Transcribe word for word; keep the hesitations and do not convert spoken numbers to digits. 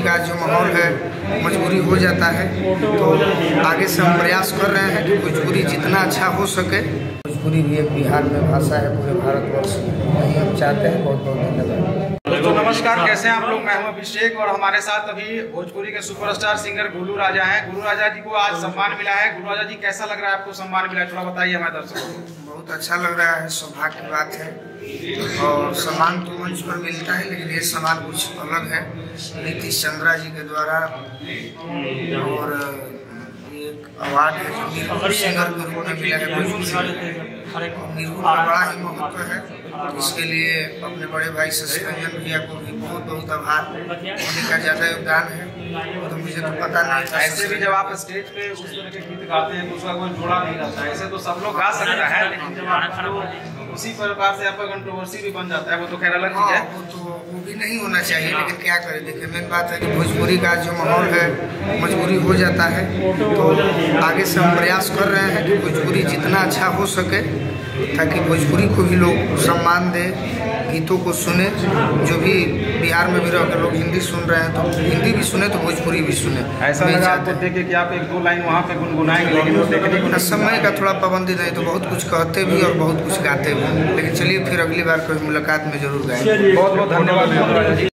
भोजपुरी का जो माहौल है मजबूरी हो जाता है, तो आगे से हम प्रयास कर रहे हैं कि भोजपुरी जितना अच्छा हो सके। भोजपुरी भी एक बिहार में भाषा है, पूरे भारतवर्ष में यही हम चाहते हैं। बहुत बहुत धन्यवाद। दोस्तों नमस्कार, कैसे हैं आप लोग? मैं हूं अभिषेक और हमारे साथ अभी भोजपुरी के सुपरस्टार सिंगर गोलू राजा हैं। गोलू राजा जी को आज सम्मान मिला है। गोलू राजा जी, कैसा लग रहा है आपको सम्मान मिला, थोड़ा बताइए हमारे दर्शकों को। बहुत अच्छा लग रहा है, सौभाग्य की बात है। और सम्मान तो मंच पर मिलता है, लेकिन ये सम्मान कुछ अलग है, नीतीश चंद्रा जी के द्वारा। और एक अवार्ड है जो निरूपण सिंगर के रूप में मिला है भोजपुरी। निरूपण बड़ा ही महत्व है, इसके लिए अपने बड़े भाई से रंजन भैया को भी बहुत बहुत आभार, होने का ज़्यादा योगदान है। तो मुझे तो पता नहीं था। ऐसे भी जब आप स्टेज पे उस तरह के गीत गाते हैं, उसका कोई जोड़ा नहीं रहता। ऐसे तो सब लोग गा सकता है, लेकिन जब आप उसी प्रकार से आपका कंट्रोवर्सी भी बन जाता है, वो तो खैर अलग चीज है। वो तो वो भी नहीं होना चाहिए, लेकिन क्या करें। देखिए मेन बात है कि भोजपुरी का जो माहौल है मजबूरी हो जाता है, तो आगे से हम प्रयास कर रहे हैं कि भोजपुरी जितना अच्छा हो सके, ताकि भोजपुरी को भी लोग सम्मान दें, गीतों को सुने। जो भी बिहार में भी रहकर लोग हिंदी सुन रहे हैं, तो हिंदी भी सुने तो भोजपुरी भी सुने। ऐसा लगा आपको देखे कि आप एक दो लाइन वहाँ पे गुनगुनाएंगे, लेकिन समय का थोड़ा पाबंदी नहीं, तो बहुत कुछ कहते भी और बहुत कुछ गाते भी। लेकिन चलिए फिर अगली बार कोई मुलाकात में जरूर गाएंगे। बहुत बहुत धन्यवाद।